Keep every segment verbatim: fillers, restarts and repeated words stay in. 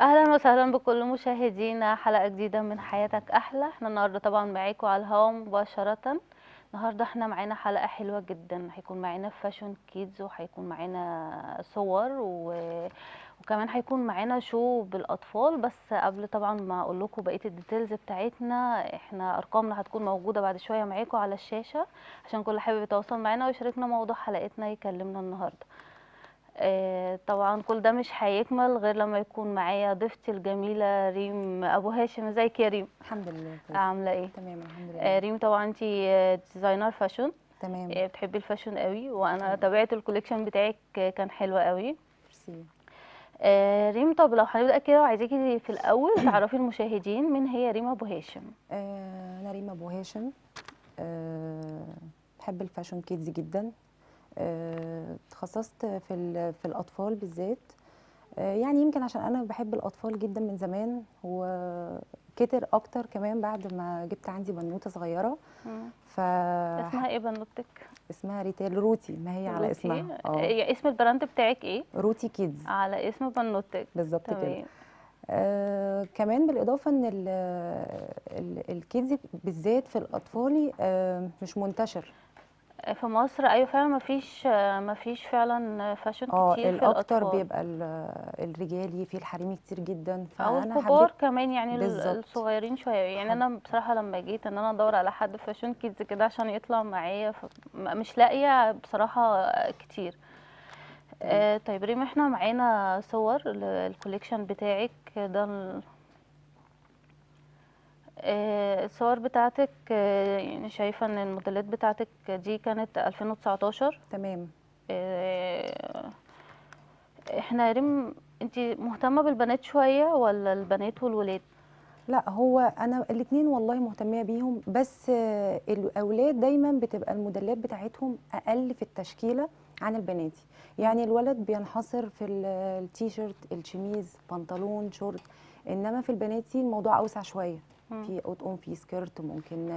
اهلا وسهلا بكل مشاهدينا حلقه جديده من حياتك احلى. احنا النهارده طبعا معاكم على الهوا مباشره. النهارده احنا معانا حلقه حلوه جدا، هيكون معانا فاشن كيدز وهيكون معانا صور و... وكمان هيكون معانا شو بالاطفال. بس قبل طبعا ما اقول لكم بقيه الديتيلز بتاعتنا، احنا ارقامنا هتكون موجوده بعد شويه معاكم على الشاشه عشان كل حابب يتواصل معانا ويشاركنا موضوع حلقتنا يكلمنا النهارده. طبعا كل ده مش هيكمل غير لما يكون معايا ضيفتي الجميله ريم ابو هاشم. ازيك يا ريم؟ الحمد لله. عامله ايه؟ تمام الحمد لله. ريم طبعا انت ديزاينر فاشن، تمام، بتحبي الفاشن قوي، وانا تابعت الكوليكشن بتاعك كان حلو قوي. ميرسي. آه ريم، طب لو هنبدا كده وعايزاكي في الاول تعرفي المشاهدين مين هي ريم ابو هاشم. آه انا ريم ابو هاشم، آه بحب الفاشن كيدز جدا، تخصصت في في الاطفال بالذات، يعني يمكن عشان انا بحب الاطفال جدا من زمان، وكتر اكتر كمان بعد ما جبت عندي بنوته صغيره. ف اسمها ايه بنوتتك؟ اسمها ريتال روتي، ما هي روتي. على اسمها. اه اسم البراند بتاعك ايه؟ روتي كيدز، على اسم بنوتتك بالظبط كده. آه كمان بالاضافه ان الكيدز بالذات في الاطفالي آه مش منتشر في مصر. ايوه فعلا، مفيش مفيش فعلا فاشن كتير. الاكتر بيبقى الرجالي، في الحريمي كتير جدا، او الكبار كمان يعني بالزبط. الصغيرين شويه يعني. انا بصراحه لما جيت ان انا ادور على حد فاشن كيدز كده عشان يطلع معايا مش لاقيه بصراحه كتير. آه طيب ريم، احنا معانا صور الكوليكشن بتاعك ده، الصور بتاعتك يعني شايفه ان الموديلات بتاعتك دي كانت ألفين وتسعتاشر، تمام. احنا يا ريم انت مهتمه بالبنات شويه ولا البنات والولاد؟ لا هو انا الاثنين والله مهتميه بيهم، بس الاولاد دايما بتبقى الموديلات بتاعتهم اقل في التشكيله عن البنات. يعني الولد بينحصر في التيشيرت، الشميز، بنطلون، شورت، انما في البناتي الموضوع اوسع شويه، في قطن، في سكيرت، ممكن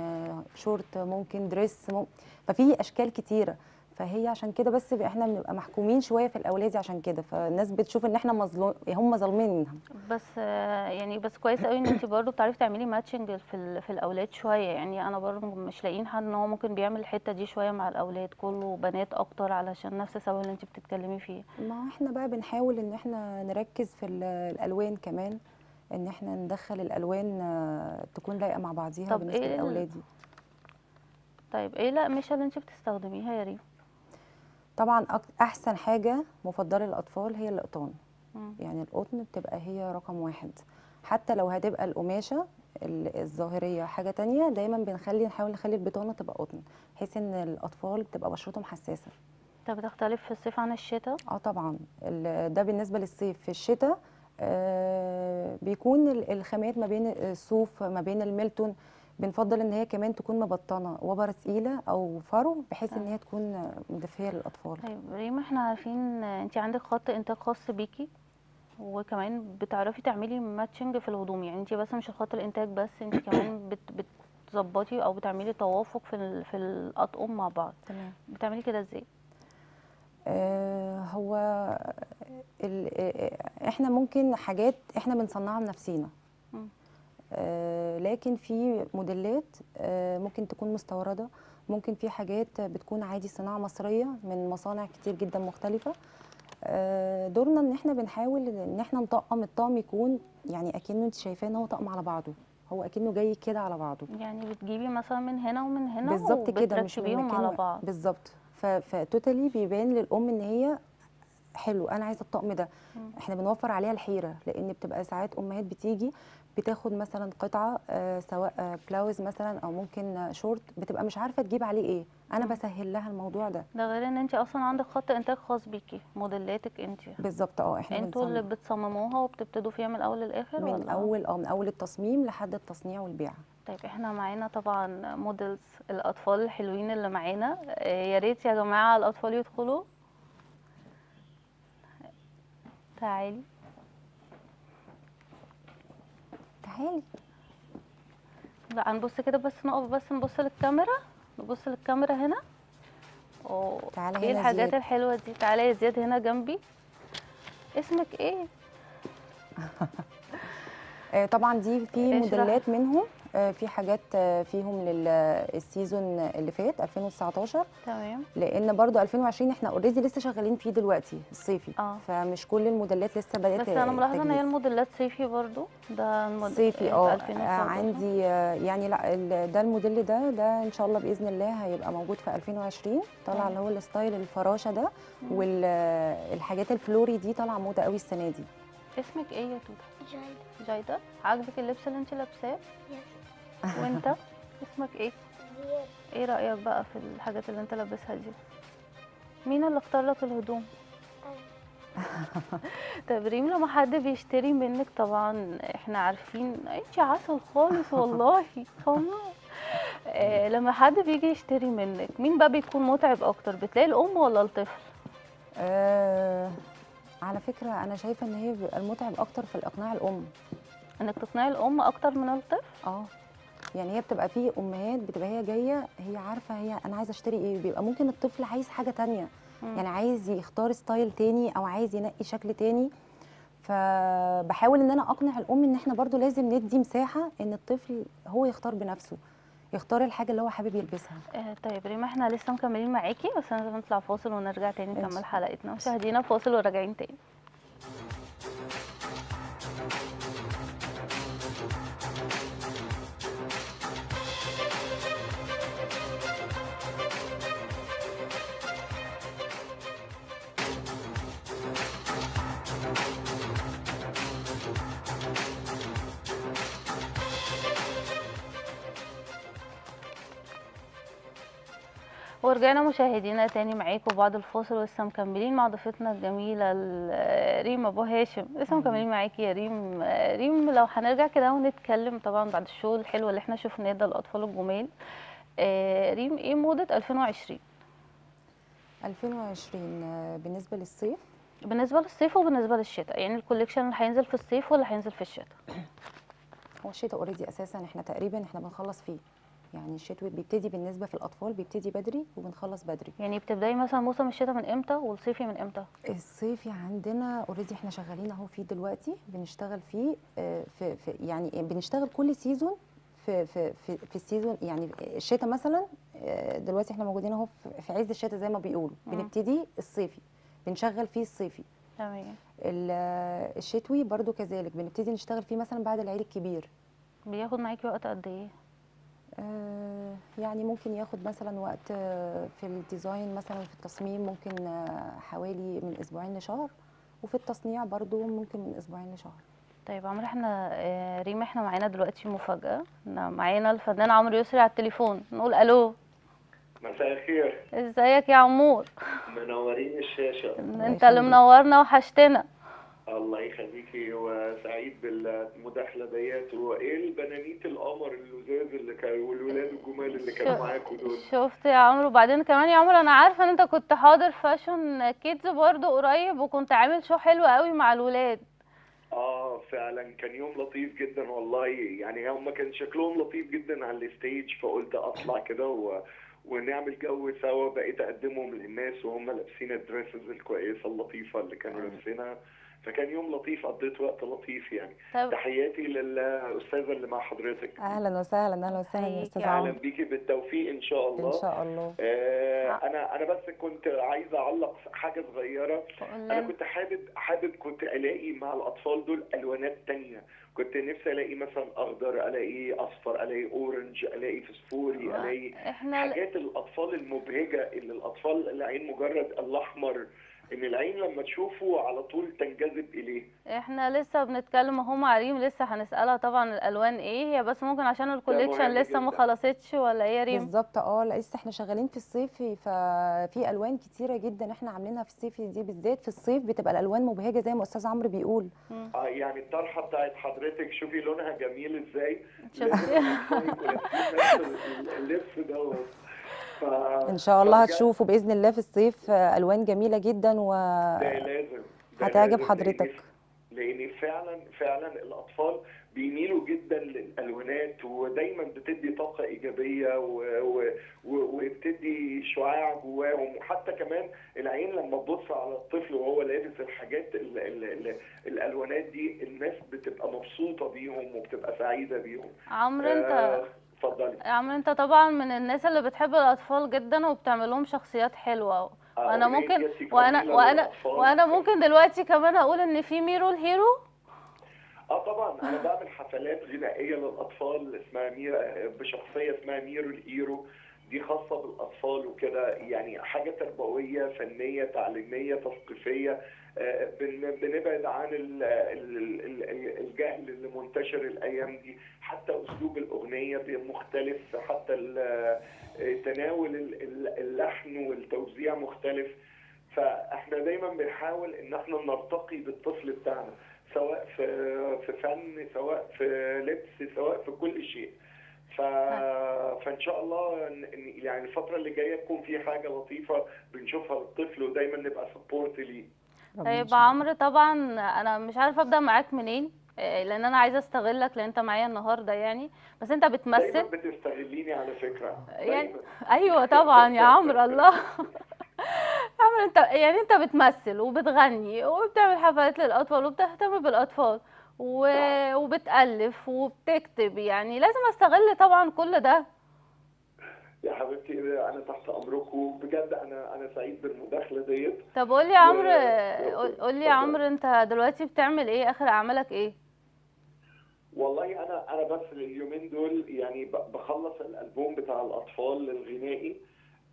شورت، ممكن دريس، ممكن... ففي اشكال كتيره، فهي عشان كده بس احنا بنبقى محكومين شويه في الاولاد، عشان كده فالناس بتشوف ان احنا مظلوم، هم ظالميننا. بس يعني بس كويس قوي ان انت برضو بتعرفي تعملي ماتشنج في ال... في الاولاد شويه. يعني انا برضو مش لاقيين حد ان هو ممكن بيعمل الحته دي شويه مع الاولاد، كله بنات اكتر علشان نفس السبب اللي انت بتتكلمي فيه. ما احنا بقى بنحاول ان احنا نركز في الالوان كمان، ان احنا ندخل الالوان تكون لايقه مع بعضيها بالنسبه إيه لاولادي. طيب ايه لا مش اللي انت بتستخدميها يا ريم؟ طبعا احسن حاجه مفضله للاطفال هي القطن، يعني القطن بتبقى هي رقم واحد. حتى لو هتبقى القماشه الظاهريه حاجه تانية، دايما بنخلي نحاول نخلي البطانه تبقى قطن، بحيث ان الاطفال بتبقى بشرتهم حساسه. طب بتختلف في الصيف عن الشتاء؟ اه طبعا، ده بالنسبه للصيف. في الشتاء آه بيكون الخامات ما بين الصوف ما بين الميلتون، بنفضل ان هي كمان تكون مبطنه، وبره ثقيله او فرو، بحيث ان هي تكون مدفيه للاطفال. طيب ريم، احنا عارفين انت عندك خط انتاج خاص بيكي، وكمان بتعرفي تعملي ماتشنج في الهدوم. يعني انت بس مش خط الانتاج بس، انت كمان بت بتظبطي او بتعملي توافق في في الاطقم مع بعض. تمام. بتعملي كده ازاي؟ آه هو احنا ممكن حاجات احنا بنصنعها بنفسينا، آه لكن في موديلات آه ممكن تكون مستورده، ممكن في حاجات بتكون عادي صناعه مصريه من مصانع كتير جدا مختلفه. آه دورنا ان احنا بنحاول ان احنا نطقم الطقم يكون يعني اكنه انت شايفاه ان هو طقم على بعضه، هو اكنه جاي كده على بعضه. يعني بتجيبي مثلا من هنا ومن هنا بالظبط كده، مش بيهم على بعض بالظبط. فتوتالي بيبان للام ان هي حلو، انا عايزه الطقم ده. احنا بنوفر عليها الحيره، لان بتبقى ساعات امهات بتيجي بتاخد مثلا قطعه آه سواء آه بلاوز مثلا او ممكن آه شورت، بتبقى مش عارفه تجيب عليه ايه. انا بسهل لها الموضوع ده. ده غير ان انت اصلا عندك خط انتاج خاص بيكي، موديلاتك انت بالظبط. اه احنا انتوا اللي بتصمموها وبتبتدوا فيها من الاول للاخر، من اول اه من اول التصميم لحد التصنيع والبيع. طيب احنا معانا طبعا موديلز الاطفال الحلوين اللي معانا، يا ريت يا جماعه الاطفال يدخلوا. تعالي تعالي، لا هنبص كده بس، نقف بس نبص للكاميرا، نبص للكاميرا هنا. اوه تعالي ايه الحاجات الحلوه دي. تعالي يا زياد هنا جنبي. اسمك ايه؟ طبعا دي في موديلات منهم، في حاجات فيهم للسيزون اللي فات ألفين وتسعتاشر. تمام. لان برده ألفين وعشرين احنا اوريدي لسه شغالين فيه دلوقتي الصيفي. اه. فمش كل الموديلات لسه بدات. بس انا ملاحظه ان هي الموديلات صيفي برده. ده الموديل صيفي. اه عندي يعني لا ده الموديل ده ده ان شاء الله باذن الله هيبقى موجود في ألفين وعشرين. طالع اللي هو الستايل الفراشه ده والحاجات الفلوري دي طالعه موضه قوي السنه دي. اسمك ايه يا توته؟ جايده. جايده، عاجبك اللبس اللي انت لابساه؟ وانت اسمك ايه؟ ايه رايك بقى في الحاجات اللي انت لابسها دي؟ مين اللي اختار لك الهدوم؟ طب ريم، لما حد بيشتري منك طبعا احنا عارفين انت عسل خالص والله خالص. آه، لما حد بيجي يشتري منك مين بقى بيكون متعب اكتر، بتلاقي الام ولا الطفل؟ آه، على فكره انا شايفه ان هي بيبقى المتعب اكتر في الاقناع، الام انك تقنعي الام اكتر من الطفل. اه يعني هي بتبقى في امهات بتبقى هي جايه هي عارفه هي انا عايزه اشتري ايه، بيبقى ممكن الطفل عايز حاجه ثانيه، يعني عايز يختار ستايل ثاني او عايز ينقي شكل ثاني. فبحاول ان انا اقنع الام ان احنا برضو لازم ندي مساحه ان الطفل هو يختار بنفسه، يختار الحاجه اللي هو حابب يلبسها. آه طيب ريما، احنا لسه مكملين معاكي بس لازم نطلع فاصل ونرجع تاني نكمل حلقتنا. مشاهدينا، فاصل وراجعين تاني. ورجعنا مشاهدينا تاني معاكم بعد الفاصل ولسه مكملين مع ضيفتنا الجميله ريم ابو هاشم. لسه مكملين معاكي يا ريم. ريم، لو هنرجع كده ونتكلم طبعا بعد الشغل الحلو اللي احنا شفناه ده الاطفال الجمال، ريم ايه موضه ألفين وعشرين؟ ألفين وعشرين بالنسبه للصيف، بالنسبه للصيف وبالنسبه للشتاء، يعني الكوليكشن اللي هينزل في الصيف واللي هينزل في الشتاء. هو الشتاء اوريدي اساسا احنا تقريبا احنا بنخلص فيه، يعني الشتوي بيبتدي بالنسبه في الاطفال بيبتدي بدري وبنخلص بدري. يعني بتبداي مثلا موسم الشتاء من امتى والصيفي من امتى؟ الصيفي عندنا اوريدي احنا شغالين اهو فيه دلوقتي، بنشتغل فيه في, في يعني بنشتغل كل سيزون في في في, في السيزون، يعني الشتاء مثلا دلوقتي احنا موجودين اهو في عز الشتاء زي ما بيقولوا، بنبتدي الصيفي بنشغل فيه الصيفي. تمام. الشتوي برده كذلك بنبتدي نشتغل فيه مثلا بعد العيد الكبير. بياخد معاكي وقت قد ايه؟ يعني ممكن ياخد مثلا وقت في الديزاين، مثلا في التصميم ممكن حوالي من اسبوعين لشهر، وفي التصنيع برضو ممكن من اسبوعين لشهر. طيب عمرو، احنا ريم احنا معانا دلوقتي مفاجأة، معانا الفنان عمرو يسري على التليفون، نقول الو. مساء الخير. ازيك يا عمور؟ منورين الشاشة. انت اللي منورنا وحشتنا. الله يخليكي، وسعيد بالمداخله ديت، وايه البنانيت القمر اللزاز اللي كانوا والولاد الجمال اللي كانوا معاكوا دول. شفت يا عمرو؟ وبعدين كمان يا عمرو انا عارفه ان انت كنت حاضر فاشن كيدز برضه قريب وكنت عامل شو حلو قوي مع الولاد. اه فعلا كان يوم لطيف جدا والله، يعني هم كان شكلهم لطيف جدا على الستيج، فقلت اطلع كده و... ونعمل جو سوا. بقيت اقدمهم للناس وهم لابسين الدريسز الكويسه اللطيفه اللي كانوا لابسينها، فكان يوم لطيف، قضيت وقت لطيف يعني. تحياتي للاستاذه اللي مع حضرتك. اهلا وسهلا. اهلا وسهلا يا استاذ عمرو. اهلا بيكي، بالتوفيق ان شاء الله. ان شاء الله. آه انا انا بس كنت عايزه اعلق حاجه صغيره. انا كنت حابب حابب كنت الاقي مع الاطفال دول الوانات ثانيه، كنت نفسي الاقي مثلا اخضر، الاقي اصفر، الاقي اورنج، الاقي فسفوري، الاقي حاجات الاطفال المبهجه اللي الاطفال العين مجرد الاحمر ان العين لما تشوفه على طول تنجذب اليه. احنا لسه بنتكلم اهو مع ريم، لسه هنسالها طبعا الالوان ايه هي، بس ممكن عشان الكوليكشن لسه ما خلصتش ولا ايه يا ريم؟ بالظبط. اه لسه احنا شغالين في الصيفي، ففي الوان كتيره جدا احنا عاملينها في الصيفي دي بالذات. في الصيف بتبقى الالوان مبهجه زي ما استاذ عمرو بيقول. اه يعني الطرحه بتاعت حضرتك شوفي لونها جميل ازاي. اللبس ده ان شاء الله هتشوفوا باذن الله في الصيف الوان جميله جدا و ده لازم هتعجب حضرتك، لان فعلا فعلا الاطفال بيميلوا جدا للالوانات، ودايما بتدي طاقه ايجابيه وبتدي شعاع جواهم. وحتى كمان العين لما تبص على الطفل وهو لابس الحاجات ال ال ال الالوانات دي، الناس بتبقى مبسوطه بيهم وبتبقى سعيده بيهم. عمرو انت اتفضلي. آه عمرو انت طبعا من الناس اللي بتحب الاطفال جدا وبتعمل لهم شخصيات حلوه، وانا ممكن وانا وانا وانا ممكن دلوقتي كمان اقول ان في ميرو الهيرو. اه طبعا انا بعمل حفلات غنائيه للاطفال اسمها ميرا، بشخصيه اسمها ميرو الهيرو، دي خاصه بالاطفال وكده، يعني حاجه تربويه فنيه تعليميه تثقيفيه. بنبعد عن الجهل اللي منتشر الايام دي، حتى اسلوب الاغنيه مختلف، حتى تناول اللحن والتوزيع مختلف. فاحنا دايما بنحاول ان احنا نرتقي بالطفل بتاعنا، سواء في فن، سواء في لبس، سواء في كل شيء. ف... فان شاء الله يعني الفتره اللي جايه تكون في حاجه لطيفه بنشوفها للطفل، ودايما نبقى سبورت ليه. طيب عمرو طبعا انا مش عارفه ابدا معاك منين، لان انا عايزه استغلك لان انت معايا النهارده يعني، بس انت بتمثل. دايما بتستغليني على فكره يعني. ايوه طبعا يا عمرو الله. عمرو انت يعني انت بتمثل وبتغني وبتعمل حفلات للاطفال وبتهتم بالاطفال و... وبتألف وبتكتب، يعني لازم استغل طبعا كل ده. يا حبيبتي انا تحت امركم بجد، انا انا سعيد بالمداخله ديت. طب قول لي يا عمرو، قول لي يا عمرو انت دلوقتي بتعمل ايه؟ اخر اعمالك ايه؟ والله انا انا بس اليومين دول يعني بخلص الالبوم بتاع الاطفال الغنائي.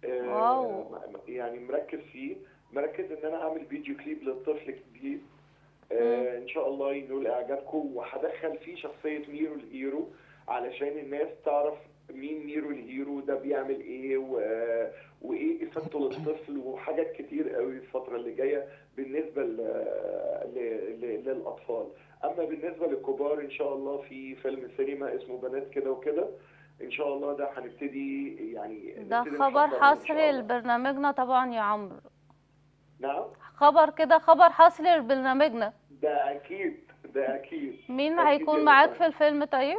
واو. يعني مركز فيه، مركز ان انا اعمل فيديو كليب للطفل الجديد آه ان شاء الله ينول اعجابكم، وهدخل فيه شخصيه ميرو الهيرو علشان الناس تعرف مين ميرو الهيرو ده، بيعمل ايه وايه افادته للطفل، وحاجات كتير قوي الفتره اللي جايه بالنسبه للاطفال. اما بالنسبه للكبار ان شاء الله في فيلم سينما اسمه بنات كده وكده، ان شاء الله ده هنبتدي يعني. ده خبر حصري لبرنامجنا طبعا يا عمرو. نعم خبر كده، خبر حصري لبرنامجنا. ده اكيد ده اكيد. مين هيكون معاك في الفيلم؟ طيب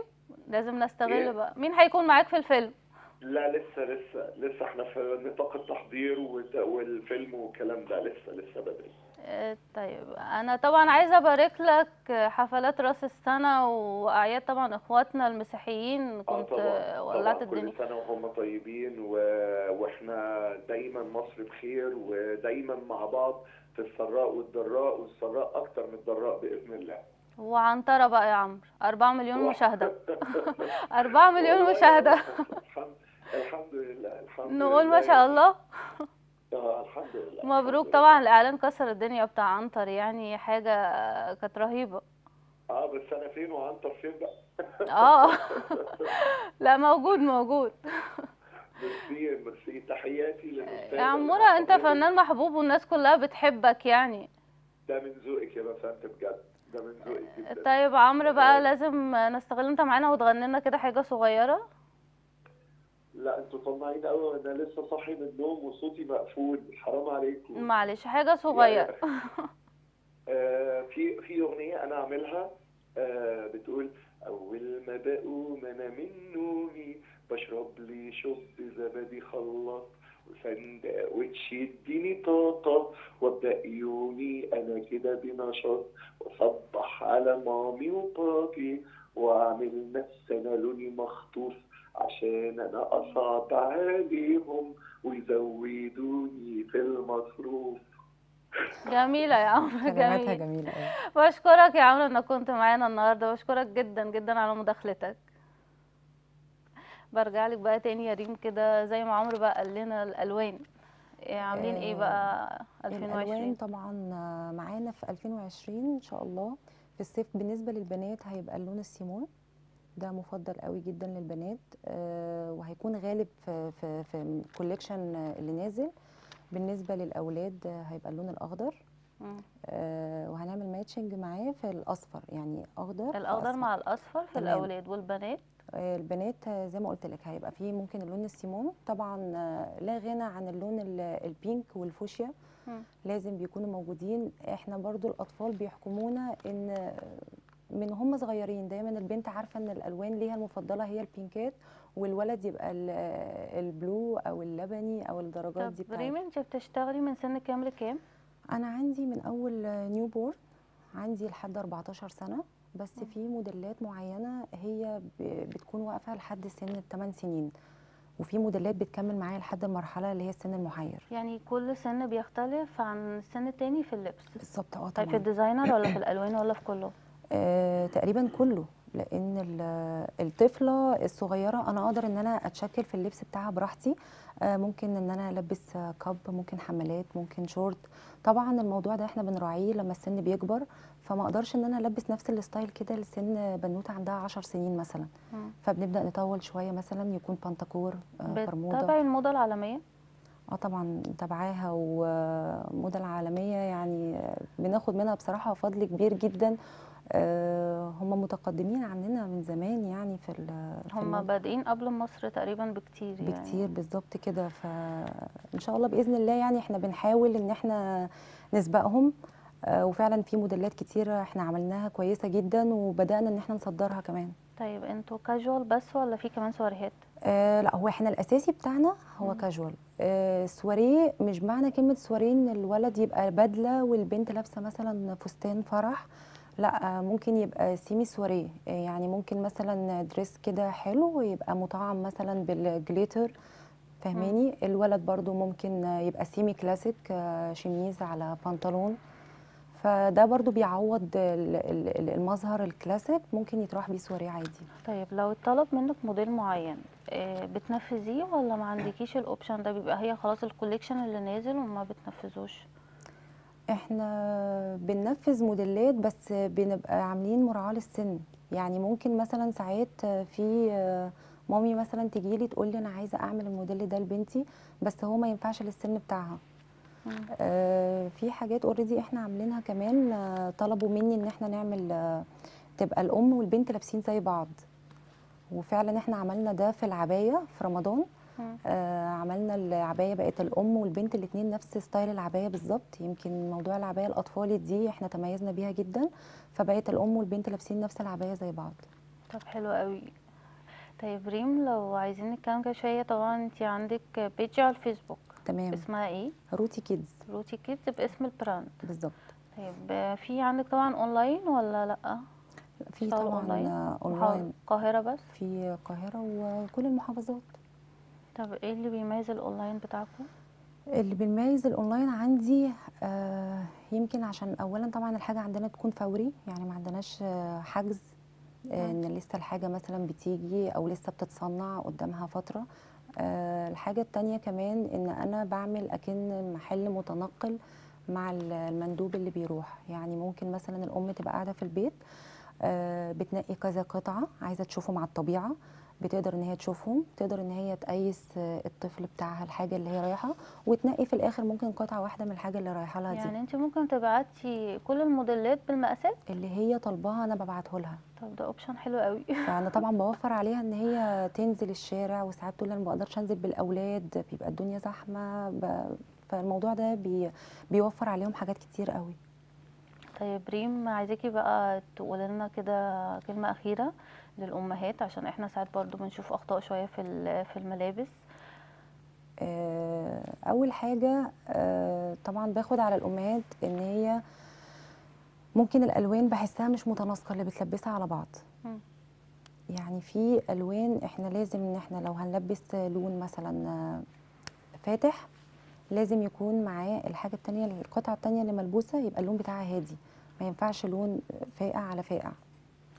لازم نستغل إيه؟ بقى مين هيكون معاك في الفيلم؟ لا لسه لسه لسه احنا في نطاق التحضير والفيلم والكلام ده، لسه لسه بدري. اه طيب انا طبعا عايزه ابارك لك حفلات راس السنه واعياد طبعا اخواتنا المسيحيين، كنت آه ولعت الدنيا. كل سنه وهم طيبين، و... واحنا دايما مصر بخير، ودايما مع بعض في السراء والضراء، والسراء اكتر من الضراء باذن الله. وعنطره بقى يا عمرو، أربعة مليون مشاهده. أربعة مليون مشاهده. الحمد لله الحمد لله. نقول ما شاء الله. اه الحمد لله. مبروك طبعا، الاعلان كسر الدنيا بتاع عنتر، يعني حاجه كانت رهيبه. اه بس انا فين وعنتر فين بقى؟ اه لا موجود موجود. ميرسي ميرسي، تحياتي للاستاذ يا عموره، انت فنان محبوب والناس كلها بتحبك يعني. ده من ذوقك يا بسنت بجد، ده من ذوقك جدا. طيب عمرو بقى لازم نستغل انت معانا وتغني لنا كده حاجه صغيره. لا انتوا طمعين قوي، انا لسه صاحي من النوم وصوتي مقفول، حرام عليكم. معلش حاجه صغيره. آه في في اغنيه انا عاملها آه بتقول: اول ما بقوم انا من نومي بشرب لي شوب زبادي خلاط وسندوتش يديني طاقه، وابدا يومي انا كده بنشاط، واصبح على مامي وبابي واعمل نفسي انا لوني مخطوف عشان انا اصعب عليهم ويزودوني في المصروف. جميله يا عمرو، جميله جميله. بشكرك يا عمرو انك كنت معانا النهارده، بشكرك جدا جدا على مداخلتك. برجع لك بقى تاني يا ريم كده، زي ما عمرو بقى قال لنا الالوان عاملين ايه بقى ألفين وعشرين؟ الالوان طبعا معانا في ألفين وعشرين ان شاء الله في الصيف. بالنسبه للبنات هيبقى اللون السيمون، ده مفضل قوي جدا للبنات، آه وهيكون غالب في في في الكوليكشن اللي نازل. بالنسبه للاولاد هيبقى اللون الاخضر، آه وهنعمل ماتشنج معاه في الاصفر، يعني اخضر الاخضر مع الاصفر في الاولاد والبنات. آه البنات زي ما قلت لك هيبقى فيه ممكن اللون السيمون طبعا، لا غنى عن اللون البينك والفوشيا، لازم بيكونوا موجودين. احنا برضو الاطفال بيحكمونا ان من هم صغيرين دايما البنت عارفه ان الالوان ليها المفضله هي البينكات، والولد يبقى البلو او اللبني او الدرجات دي. طب ريم انت بتشتغلي من سن كام لكام؟ انا عندي من اول نيو بورن عندي لحد أربعتاشر سنه، بس في موديلات معينه هي بتكون واقفه لحد سن الثمان سنين، وفي موديلات بتكمل معايا لحد المرحله اللي هي السن المحير. يعني كل سن بيختلف عن السن الثاني في اللبس؟ بالظبط اه. طيب في الديزاينر ولا في الالوان ولا في كله؟ آه، تقريبا كله، لان الطفله الصغيره انا اقدر ان انا اتشكل في اللبس بتاعها براحتي، آه، ممكن ان انا البس كاب، ممكن حمالات، ممكن شورت. طبعا الموضوع ده احنا بنراعيه لما السن بيكبر، فما اقدرش ان انا البس نفس الستايل كده لسن بنوته عندها عشر سنين مثلا، مم. فبنبدا نطول شويه، مثلا يكون بنتكور، آه، برمودا. بتتابعي الموضه العالميه؟ اه طبعا متابعاها، وموضه العالميه يعني بناخد منها بصراحه فضل كبير جدا. أه هم متقدمين عننا من زمان، يعني في هم بادئين قبل مصر تقريبا بكتير يعني. بكتير بالظبط كده، فان شاء الله باذن الله يعني احنا بنحاول ان احنا نسبقهم، أه وفعلا في موديلات كتيره احنا عملناها كويسه جدا وبدانا ان احنا نصدرها كمان. طيب انتوا كاجوال بس ولا في كمان سواريهات؟ آه لا، هو احنا الاساسي بتاعنا هو كاجوال. آه سواريه مش معنى كلمه سواريه ان الولد يبقى بدله والبنت لابسه مثلا فستان فرح، لا ممكن يبقى سيمي سواريه، يعني ممكن مثلا دريس كده حلو ويبقى مطعم مثلا بالجليتر، فاهماني؟ الولد برضو ممكن يبقى سيمي كلاسيك، شميز على بنطلون، فده برضو بيعوض المظهر الكلاسيك، ممكن يتراح بيه سواريه عادي. طيب لو اتطلب منك موديل معين بتنفذيه ولا ما عندكيش الاوبشن ده؟ بيبقى هي خلاص الكوليكشن اللي نازل وما بتنفذوش؟ احنا بننفذ موديلات بس بنبقى عاملين مراعاه للسن، يعني ممكن مثلا ساعات في مامي مثلا تجي لي تقول لي انا عايزه اعمل الموديل ده لبنتي بس هو ما ينفعش للسن بتاعها. آه في حاجات اوريدي احنا عاملينها كمان، طلبوا مني ان احنا نعمل تبقى الام والبنت لابسين زي بعض، وفعلا احنا عملنا ده في العبايه في رمضان. آه عملنا العبايه بقت الام والبنت الاثنين نفس ستايل العبايه بالظبط، يمكن موضوع العبايه الاطفالي دي احنا تميزنا بيها جدا، فبقت الام والبنت لابسين نفس العبايه زي بعض. طب حلو قوي. طيب ريم لو عايزين نتكلم كده شويه، طبعا انت عندك بيج على الفيسبوك تمام اسمها ايه؟ روتي كيدز. روتي كيدز باسم البراند بالظبط. طيب في عندك طبعا اونلاين ولا لا؟ في طبعا اونلاين. القاهره بس؟ في القاهره وكل المحافظات. طب ايه اللي بيميز الاونلاين بتاعكم؟ اللي بيميز الاونلاين عندي آه يمكن عشان اولا طبعا الحاجه عندنا تكون فوري، يعني ما عندناش آه حجز آه ان لسه الحاجه مثلا بتيجي او لسه بتتصنع قدامها فتره. آه الحاجه الثانيه كمان ان انا بعمل اكن محل متنقل مع المندوب اللي بيروح، يعني ممكن مثلا الام تبقى قاعده في البيت آه بتنقي كذا قطعه عايزه تشوفه مع الطبيعه، بتقدر ان هي تشوفهم، تقدر ان هي تقيس الطفل بتاعها الحاجه اللي هي رايحه، وتنقي في الاخر ممكن قطعه واحده من الحاجه اللي رايحه لها دي. يعني انت ممكن تبعتي كل الموديلات بالمقاسات اللي هي طالباها انا ببعته لها. طب ده اوبشن حلو قوي. فانا طبعا بوفر عليها ان هي تنزل الشارع، وساعات تقول انا ما بقدرش انزل بالاولاد بيبقى الدنيا زحمه، ب... فالموضوع ده بي... بيوفر عليهم حاجات كتير قوي. طيب ريم عايزاكي بقى تقولي لنا كده كلمه اخيره للامهات، عشان احنا ساعات برضو بنشوف اخطاء شويه في في الملابس. اول حاجه طبعا باخد على الامهات ان هي ممكن الالوان بحسها مش متناسقه اللي بتلبسها على بعض، يعني في الوان احنا لازم ان احنا لو هنلبس لون مثلا فاتح لازم يكون معاه الحاجه الثانيه القطعه الثانيه اللي ملبوسه يبقى اللون بتاعها هادي، ما ينفعش لون فاقع على فاقع.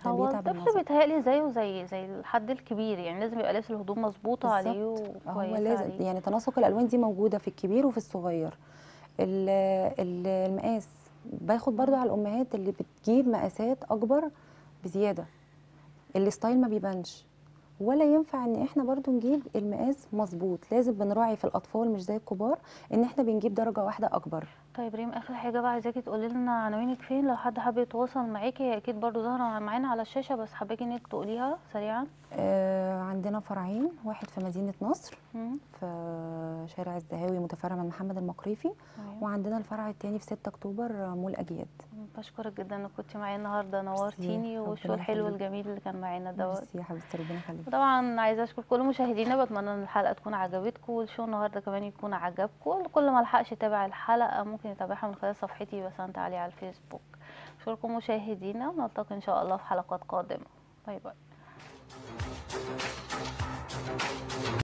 هو الطفل بيتهيألي زيه زي زي الحد الكبير، يعني لازم يبقى لابس الهدوم مظبوطه عليه وكويسه لازم عليه. يعني تناسق الالوان دي موجوده في الكبير وفي الصغير. المقاس باخد برضو على الامهات اللي بتجيب مقاسات اكبر بزياده، الستايل ما بيبانش، ولا ينفع ان احنا برضو نجيب المقاس مظبوط، لازم بنراعي في الاطفال مش زي الكبار ان احنا بنجيب درجه واحده اكبر. طيب ريم اخر حاجه بقى عايزاكي تقولي لنا عناوينك فين لو حد حابب يتواصل معاكي، هي اكيد برضو ظاهره معانا على الشاشه بس حباكي انك تقوليها سريعا. آه عندنا فرعين، واحد في مدينه نصر مم. في شارع الزهاوي متفرع من محمد المقريفي، أيوة. وعندنا الفرع الثاني في ستة أكتوبر مول اجياد. بشكرك جدا انك كنت معايا النهارده، نورتيني، والشو الحلو الجميل اللي كان معانا دوت. ميرسي يا حبيبتي، ربنا يخليكي. طبعا عايزه اشكر كل مشاهدينا، بتمنى ان الحلقه تكون عجبتكم، والشو النهارده كمان يكون عجبكم. كل ما لحقش يتابع الحلقه ممكن يتابعها من خلال صفحتي بسنت علي على الفيسبوك. اشكركم مشاهدينا، ونلتقي ان شاء الله في حلقات قادمه. باي باي.